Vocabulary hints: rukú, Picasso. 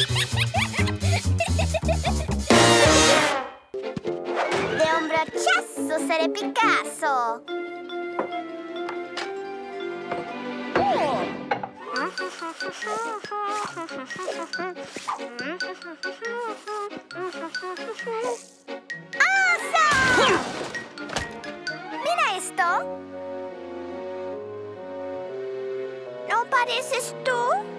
De un bracciasso sarei Picasso. Awesome! Mira esto. ¿No pareces tú?